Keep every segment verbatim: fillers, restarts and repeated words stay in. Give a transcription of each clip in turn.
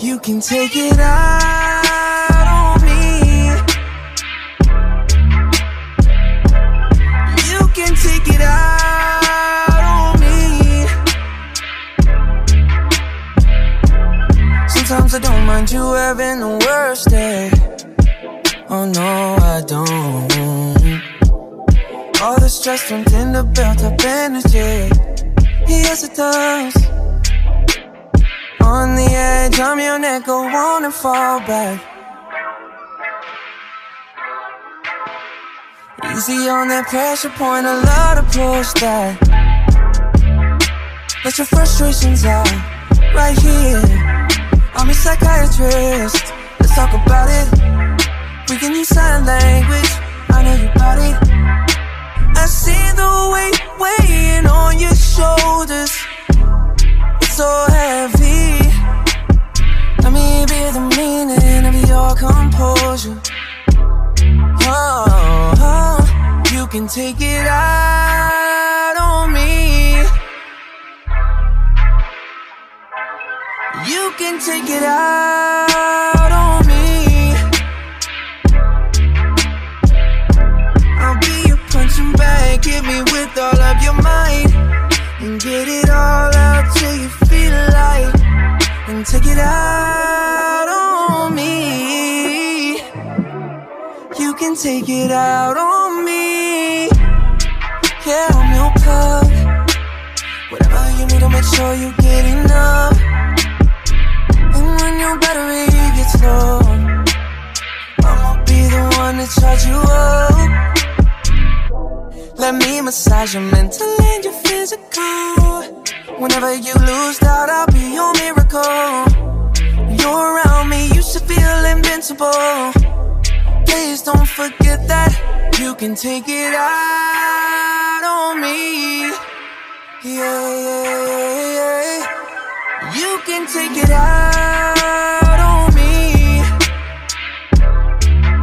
You can take it out on me. You can take it out on me. Sometimes I don't mind you having the worst day. Oh no, I don't. All the stress from Tinder built up energy. Yes, it does. On the edge, I'm your neck, go on and fall back. Easy on that pressure point, I love to push that. Let your frustrations out, right here. I'm a psychiatrist, let's talk about it. We can use sign language, I know you got it. I see the weight weighing on your shoulders. It's so heavy. Let me be the meaning of your composure. Oh, oh, you can take it out on me. You can take it out on me. I'll be your punching bag. Hit me with all of your might and get it all out till you feel light. And take it out on me. You can take it out on me. Yeah, I'm your plug. Whatever you need, I'll make sure you get enough. And when your battery gets low, I'ma be the one to charge you up. Let me massage your mental and your physical. Whenever you lose doubt, I'll be your miracle. When you're around me, you should feel invincible. Please don't forget that you can take it out on me. Yeah, yeah, yeah, yeah. You can take it out on me.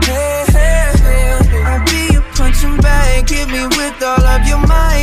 Hey, hey, hey. I'll be your punching bag. Hit me with all of your might.